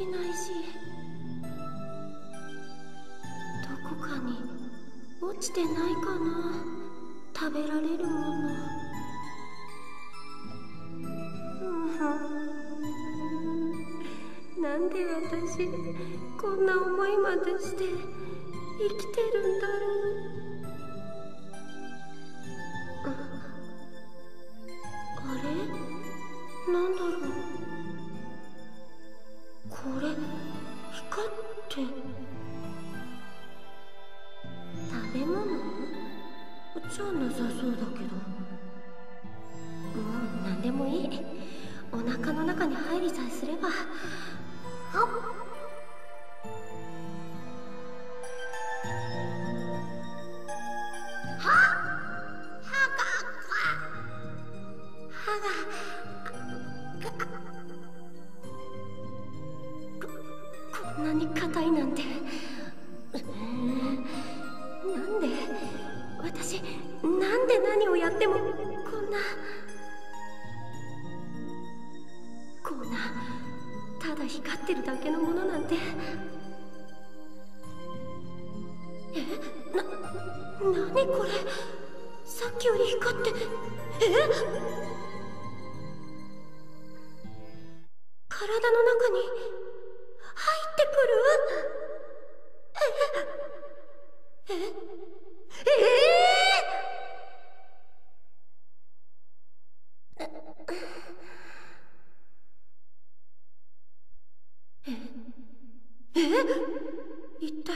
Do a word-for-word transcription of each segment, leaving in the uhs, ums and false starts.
けないし、どこかに落ちてないかな、食べられるもの。 なんで私こんな思いまでして生きてるんだろう。 あ, あれなんだろう、これ光って食べ物じゃなさそうだけど、もう何でもいい。お腹の中に入りさえすれば。 あっ、こんなに硬いなんて、なんで私、なんで何をやってもこんな。 光ってるだけのものなんて、え、な、何これ、さっきより光って、え？体の中に入ってくる？え？え？え？ え？一体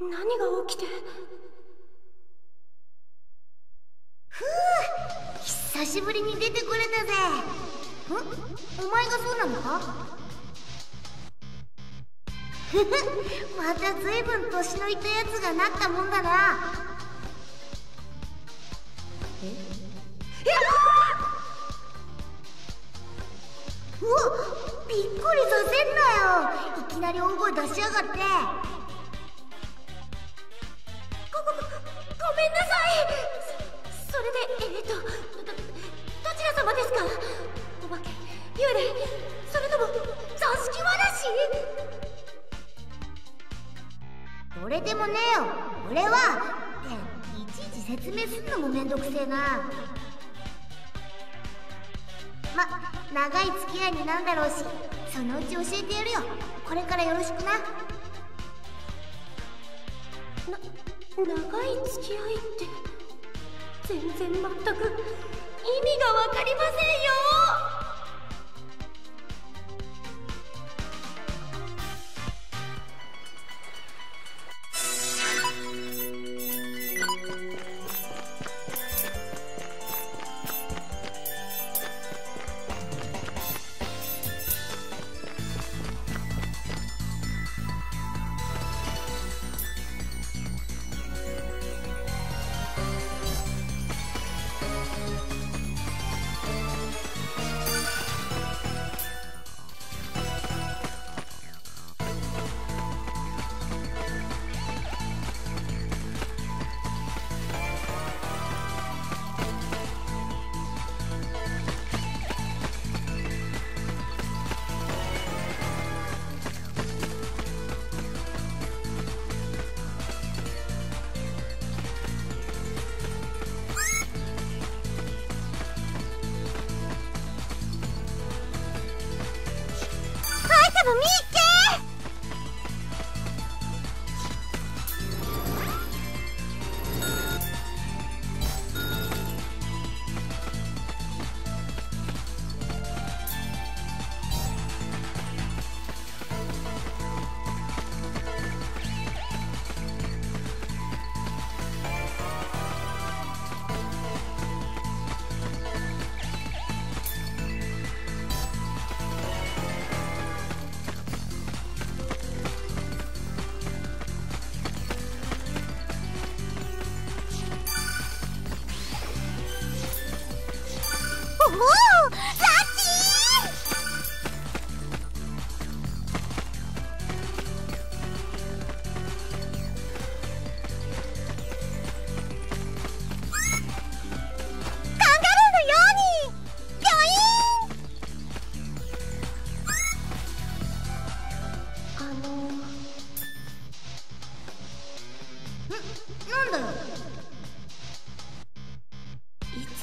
何が起きて。ふう、久しぶりに出てくれたぜ。ん？お前がそうなのか？ふふ、また随分年のいたやつがなったもんだな。え？えっ？うわっ！ びっくりさせんなよ、いきなり大声出しやがって。 ご, ご, ごめんなさい。 そ, それでえっ、ー、と ど, どちら様ですか？お化け、幽霊、それとも座敷わらし？どれでもねえよ、俺は。っていちいち説明すんのもめんどくせえな。 ま、長い付き合いになんだろうし、そのうち教えてやるよ。これからよろしくな。な、長い付き合いって全然全く意味がわかりませんよ。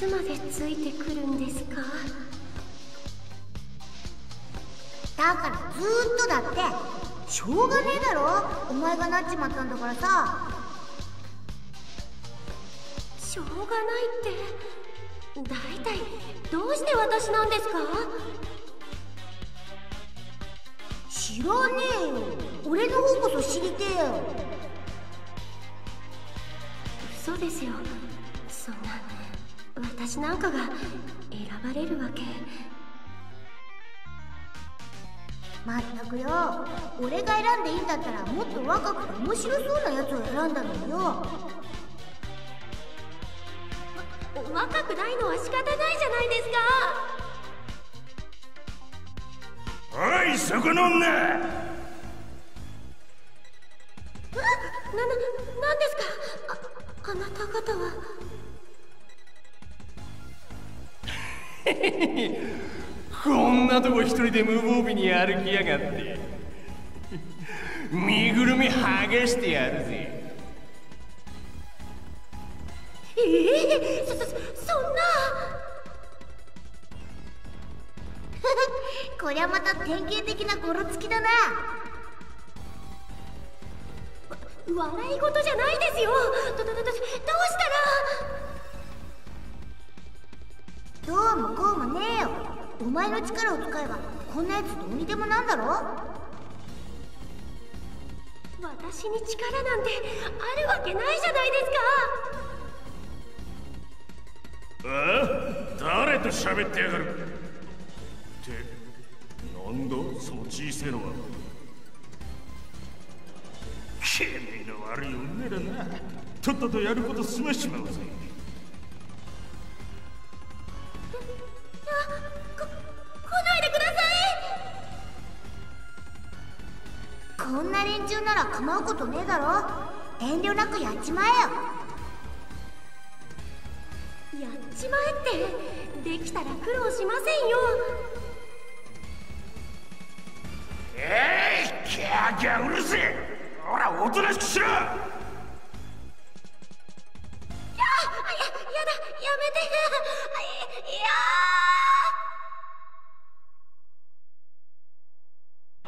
つまでついてくるんですか？だからずーっとだってしょうがねえだろ、お前がなっちまったんだからさ。しょうがないってだいたいどうして私なんですか？知らねえよ、俺の方こそ知りてえよ。嘘ですよ、そんな私なんかが選ばれるわけ。まったくよ、俺が選んでいいんだったらもっと若くて面白そうなやつを選んだのよ。わ若くないのは仕方ないじゃないですか。おい、そこの女！な、な、なんですか？あ、あなた方は。こんなとこ一人で無防備に歩きやがって。身ぐるみ剥がしてやるぜ。ええ、そ、そ、そんな。こりゃまた典型的なゴロつきだな。わ、笑い事じゃないですよ。ど、ど、ど、ど、どうしたら。どうもこうもねえよ。お前の力を使えばこんなやつどうにでもなんだろう。私に力なんてあるわけないじゃないですか。ああ、誰と喋ってやがる。なんだその小さいのは。気味の悪い女だな。とっととやること済ましちまうぜ。あ、こ、来ないでください。こんな連中なら構うことねえだろ。遠慮なくやっちまえよ。やっちまえって、できたら苦労しませんよ。えい、ギャーギャーうるせえ。ほら、おとなしくしろ。や、や、やだ、やめて。いや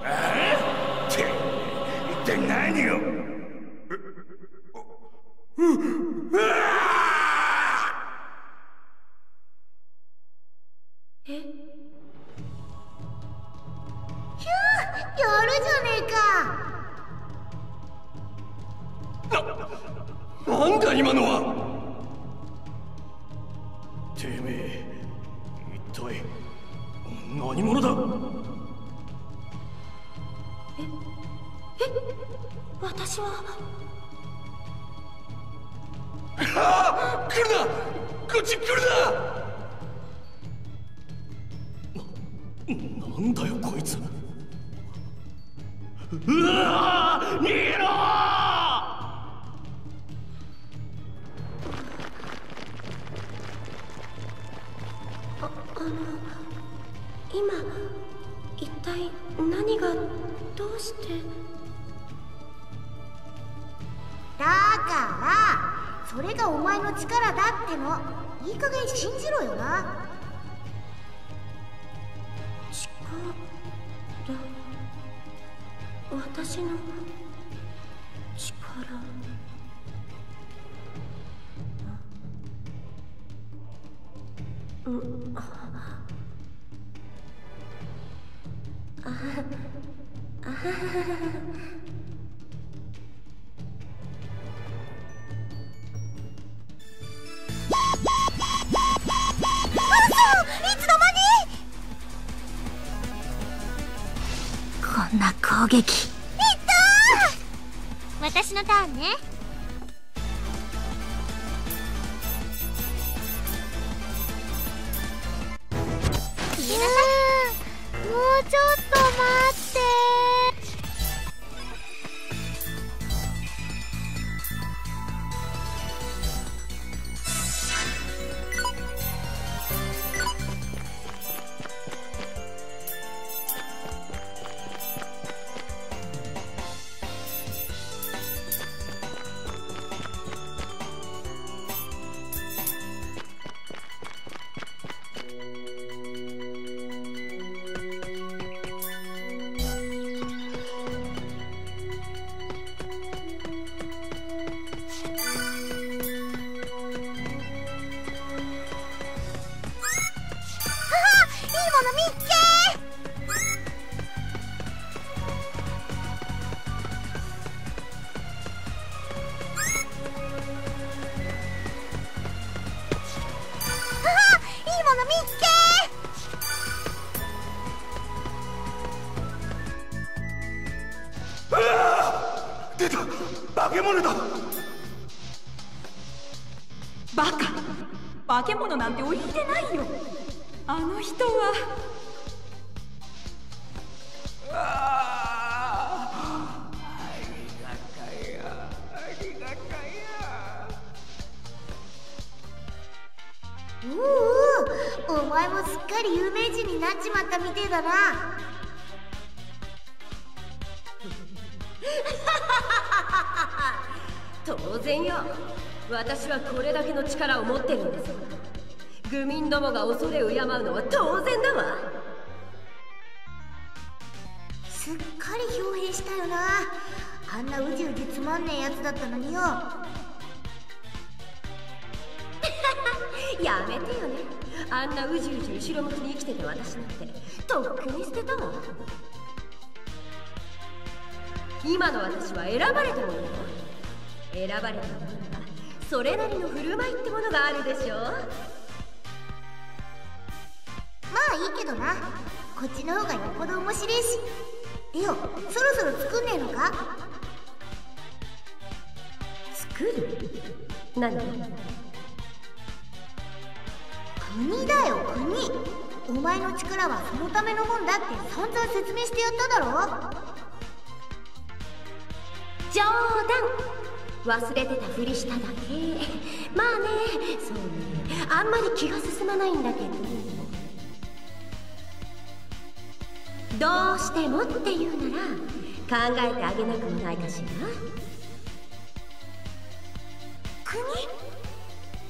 ー。って、一体何を。うわー。え。やるじゃねえか。な、なんだ今のは。てめえ、一体何者だ。え、え、私は。ああ、来るな、こっち来るな。な、なんだよこいつ。うわー、逃げろー。あ、あの、今一体何がどうして。だからそれがお前の力だっての。いい加減信じろよな。力だ、私の力。うん、ああ、ああ、こんな攻撃。いったー。私のターンね。いやー、もうちょっと待ってバカ、化け物なんて置いてないよ。あの人は。ありがたや、ありがたや。おお、お前もすっかり有名人になっちまったみてえだな。当然よ。私はこれだけの力を持ってるんです。愚民どもが恐れを敬うのは当然だわ。すっかり豹変したよな。あんなうじうじつまんねえやつだったのによ。やめてよね。あんなうじうじ後ろ向きに生きてて私なんてとっくに捨てたわ。今の私は選ばれたものよ。選ばれたものはそれなりの振る舞いってものがあるでしょ。まあいいけどな、こっちの方がよっぽど面白いし。レオ、そろそろ作んねえのか。作る？何？国だよ国。お前の力はそのためのもんだって散々説明してやっただろ。冗談、忘れてたふりしただけ。まあね、そうね、あんまり気が進まないんだけど、どうしてもっていうなら考えてあげなくもないかしら。国？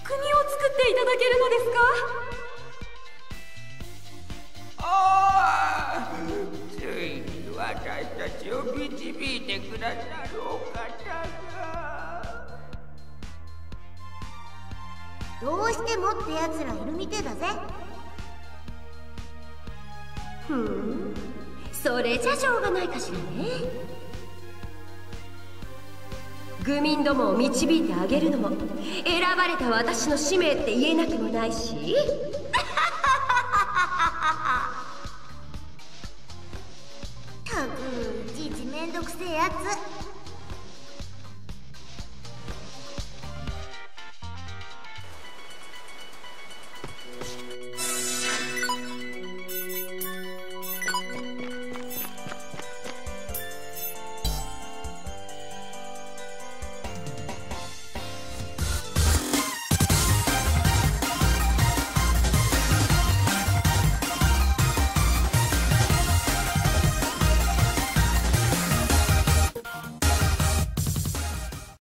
国を作っていただけるのですか？ああ、ついに私たちを導いてくださるお方が。どうしてもってやつらいるみてだぜ。ふん、それじゃしょうがないかしらね。愚民どもを導いてあげるのも選ばれた私の使命って言えなくもないし。たく、じじめんどくせえやつ。